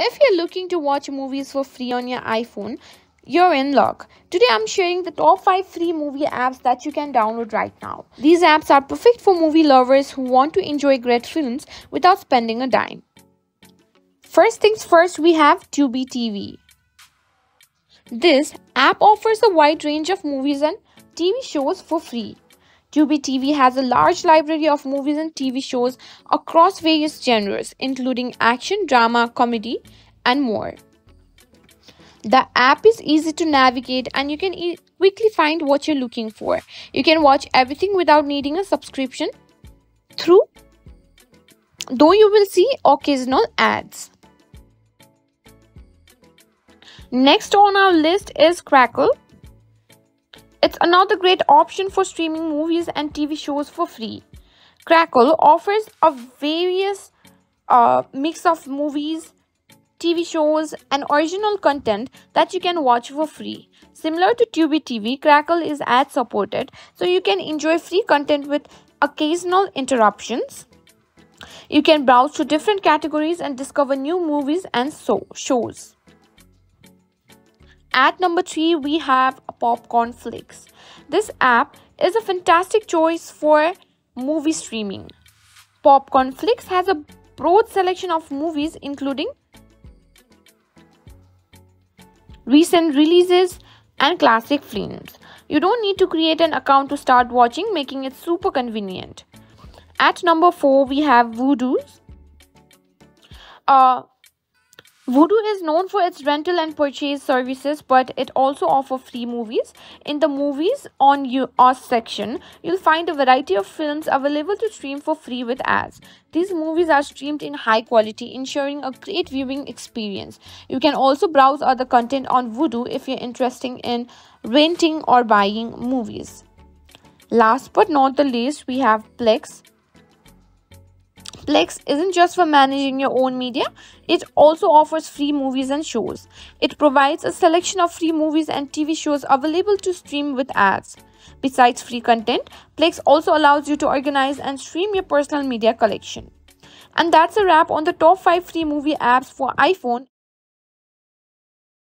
If you're looking to watch movies for free on your iPhone, you're in luck. Today I'm sharing the top 5 free movie apps that you can download right now. These apps are perfect for movie lovers who want to enjoy great films without spending a dime. First things first, we have Tubi TV. This app offers a wide range of movies and TV shows for free. Tubi TV has a large library of movies and TV shows across various genres, including action, drama, comedy, and more. The app is easy to navigate and you can quickly find what you're looking for. You can watch everything without needing a subscription, though you will see occasional ads. Next on our list is Crackle. It's another great option for streaming movies and TV shows for free. Crackle offers a various mix of movies, TV shows, and original content that you can watch for free. Similar to Tubi TV, Crackle is ad-supported, so you can enjoy free content with occasional interruptions. You can browse to different categories and discover new movies and shows. At number 3, we have Popcornflix. This app is a fantastic choice for movie streaming. Popcornflix has a broad selection of movies including recent releases and classic films. You don't need to create an account to start watching, making it super convenient. At number 4, we have Vudu's. Vudu is known for its rental and purchase services, but it also offers free movies. In the Movies on Us section, you'll find a variety of films available to stream for free with ads. These movies are streamed in high quality, ensuring a great viewing experience. You can also browse other content on Vudu if you're interested in renting or buying movies. Last but not the least, we have Plex. Plex isn't just for managing your own media, it also offers free movies and shows. It provides a selection of free movies and TV shows available to stream with ads. Besides free content, Plex also allows you to organize and stream your personal media collection. And that's a wrap on the top 5 free movie apps for iPhone.